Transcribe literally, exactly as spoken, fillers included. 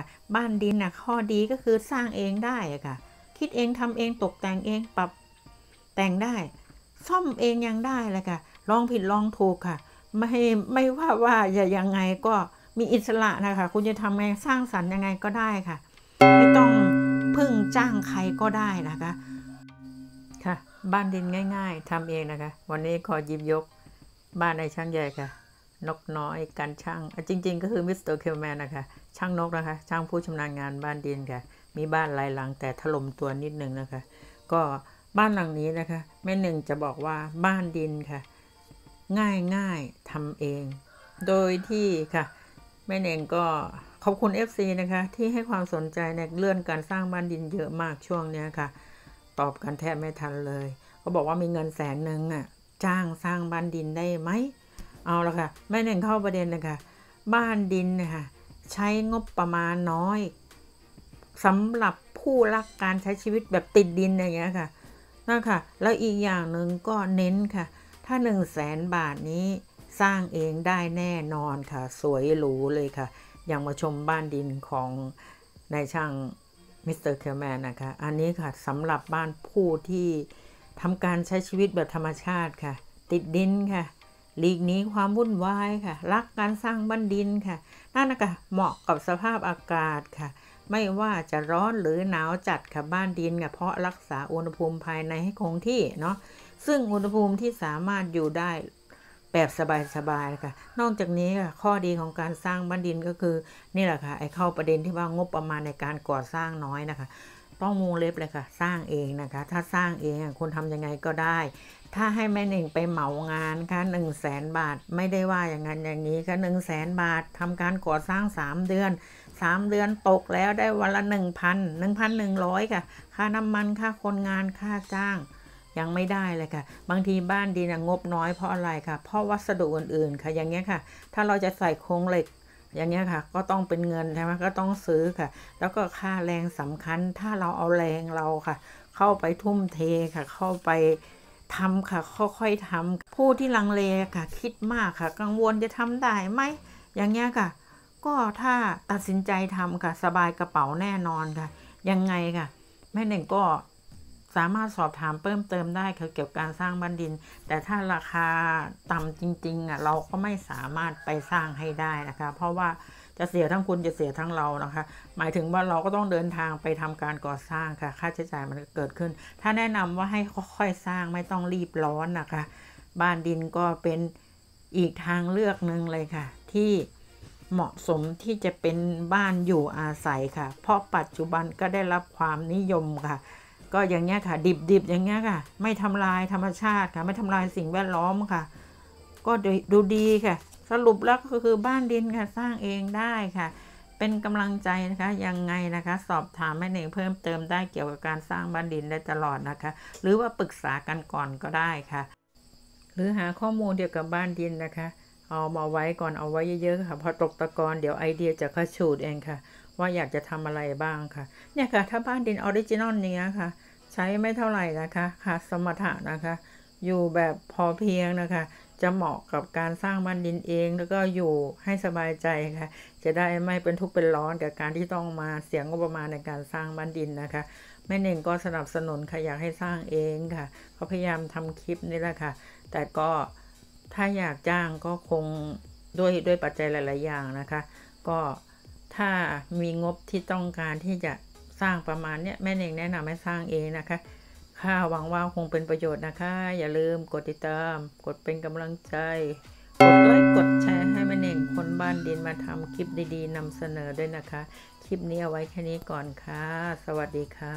ค่ะบ้านดินนะข้อดีก็คือสร้างเองได้ค่ะคิดเองทำเองตกแต่งเองปรับแต่งได้ซ่อมเองยังได้เลยค่ะลองผิดลองถูกค่ะไม่ไม่ว่าว่าจะยังไงก็มีอิสระนะคะคุณจะทำไงสร้างสรรค์ยังไงก็ได้ค่ะไม่ต้องพึ่งจ้างใครก็ได้นะคะค่ะบ้านดินง่ายๆทำเองนะคะวันนี้ขอหยิบยกบ้านในช่างใหญ่ค่ะนกน้อยการช่างจริงๆก็คือมิสเตอร์เคลแมนนะคะช่างนกนะคะช่างผู้ชำนาญงานบ้านดินค่ะมีบ้านหลายหลังแต่ถล่มตัวนิดนึงนะคะก็บ้านหลังนี้นะคะแม่หนึ่งจะบอกว่าบ้านดินค่ะง่ายๆทำเองโดยที่ค่ะแม่หนึ่งก็ขอบคุณ เอฟ ซี นะคะที่ให้ความสนใจในเรื่องการสร้างบ้านดินเยอะมากช่วงเนี้ยค่ะตอบกันแทบไม่ทันเลยก็บอกว่ามีเงินแสนนึงน่ะจ้างสร้างบ้านดินได้ไหมเอาละค่ะแม่หนึ่งเข้าประเด็นนะคะบ้านดินนะคะใช้งบประมาณน้อยสำหรับผู้รักการใช้ชีวิตแบบติดดินอย่างเงี้ยค่ะนั่นค่ะแล้วอีกอย่างหนึ่งก็เน้นค่ะถ้าหนึ่งแสนบาทนี้สร้างเองได้แน่นอนค่ะสวยหรูเลยค่ะอย่างมาชมบ้านดินของนายช่างมิสเตอร์เคลแมนนะคะอันนี้ค่ะสำหรับบ้านผู้ที่ทำการใช้ชีวิตแบบธรรมชาติค่ะติดดินค่ะหลีกหนีความวุ่นวายค่ะรักการสร้างบ้านดินค่ะนั่นนะคะเหมาะกับสภาพอากาศค่ะไม่ว่าจะร้อนหรือหนาวจัดค่ะบ้านดินค่ะเพราะรักษาอุณหภูมิภายในให้คงที่เนาะซึ่งอุณหภูมิที่สามารถอยู่ได้แบบสบายๆค่ะนอกจากนี้ค่ะข้อดีของการสร้างบ้านดินก็คือนี่แหละค่ะไอ้เข้าประเด็นที่ว่างบประมาณในการก่อสร้างน้อยนะคะต้องวงเล็บเลยค่ะสร้างเองนะคะถ้าสร้างเองคุณทำยังไงก็ได้ถ้าให้แม่หนึ่งไปเหมางานค่ะหนึ่งแสนบาทไม่ได้ว่าอย่างนั้นอย่างนี้ค่ะหนึ่งแสนบาททำการก่อสร้างสามเดือนสามเดือนตกแล้วได้วันละหนึ่งพันหนึ่งพันหนึ่งร้อยค่ะค่าน้ำมันค่าคนงานค่าจ้างยังไม่ได้เลยค่ะบางทีบ้านดินงบน้อยเพราะอะไรค่ะเพราะวัสดุอื่นๆค่ะอย่างเงี้ยค่ะถ้าเราจะใส่โครงเหล็กอย่างเงี้ยค่ะก็ต้องเป็นเงินใช่ไหมก็ต้องซื้อค่ะแล้วก็ค่าแรงสำคัญถ้าเราเอาแรงเราค่ะเข้าไปทุ่มเทค่ะเข้าไปทำค่ะค่อยๆทำผู้ที่ลังเลค่ะคิดมากค่ะกังวลจะทำได้ไหมอย่างเงี้ยค่ะก็ถ้าตัดสินใจทำค่ะสบายกระเป๋าแน่นอนค่ะยังไงค่ะแม่หนึ่งก็สามารถสอบถามเพิ่มเติมได้เกี่ยวกับการสร้างบ้านดินแต่ถ้าราคาต่ำจริงๆอ่ะเราก็ไม่สามารถไปสร้างให้ได้นะคะเพราะว่าจะเสียทั้งคุณจะเสียทั้งเรานะคะหมายถึงว่าเราก็ต้องเดินทางไปทำการก่อสร้างค่ะค่าใช้จ่ายมันเกิดขึ้นถ้าแนะนำว่าให้ค่อยๆสร้างไม่ต้องรีบร้อนนะคะบ้านดินก็เป็นอีกทางเลือกหนึ่งเลยค่ะที่เหมาะสมที่จะเป็นบ้านอยู่อาศัยค่ะเพราะปัจจุบันก็ได้รับความนิยมค่ะก็อย่างเงี้ยค่ะดิบๆอย่างเงี้ยค่ะไม่ทำลายธรรมชาติค่ะไม่ทำลายสิ่งแวดล้อมค่ะก็ดูดีค่ะสรุปแล้วก็คือบ้านดินค่ะสร้างเองได้ค่ะเป็นกำลังใจนะคะยังไงนะคะสอบถามแม่หนึ่งเพิ่มเติมได้เกี่ยวกับการสร้างบ้านดินได้ตลอดนะคะหรือว่าปรึกษากันก่อนก็ได้ค่ะหรือหาข้อมูลเกี่ยวกับบ้านดินนะคะเอามาไว้ก่อนเอาไว้เยอะๆค่ะพอตกตะกอนเดี๋ยวไอเดียจะกระฉูดเองค่ะว่าอยากจะทำอะไรบ้างค่ะเนี่ยค่ะถ้าบ้านดินออริจินอลอย่างเงี้ยค่ะใช้ไม่เท่าไหร่นะคะค่ะสมถะนะคะอยู่แบบพอเพียงนะคะจะเหมาะกับการสร้างบ้านดินเองแล้วก็อยู่ให้สบายใจค่ะจะได้ไม่เป็นทุกข์เป็นร้อนกับการที่ต้องมาเสียงบประมาณในการสร้างบ้านดินนะคะแม่หนึ่งก็สนับสนุนค่ะอยากให้สร้างเองค่ะเขาพยายามทำคลิปนี่แหละค่ะแต่ก็ถ้าอยากจ้างก็คงด้วยด้วยปัจจัยหลายๆอย่างนะคะก็ถ้ามีงบที่ต้องการที่จะสร้างประมาณเนี้ยแม่เองแนะนำให้สร้างเองนะคะค่ะหวังว่าคงเป็นประโยชน์นะคะอย่าลืมกดติดตามกดเป็นกำลังใจกดไลค์กดแชร์ให้แม่เองคนบ้านดินมาทำคลิปดีๆนำเสนอด้วยนะคะคลิปนี้เอาไว้แค่นี้ก่อนค่ะสวัสดีค่ะ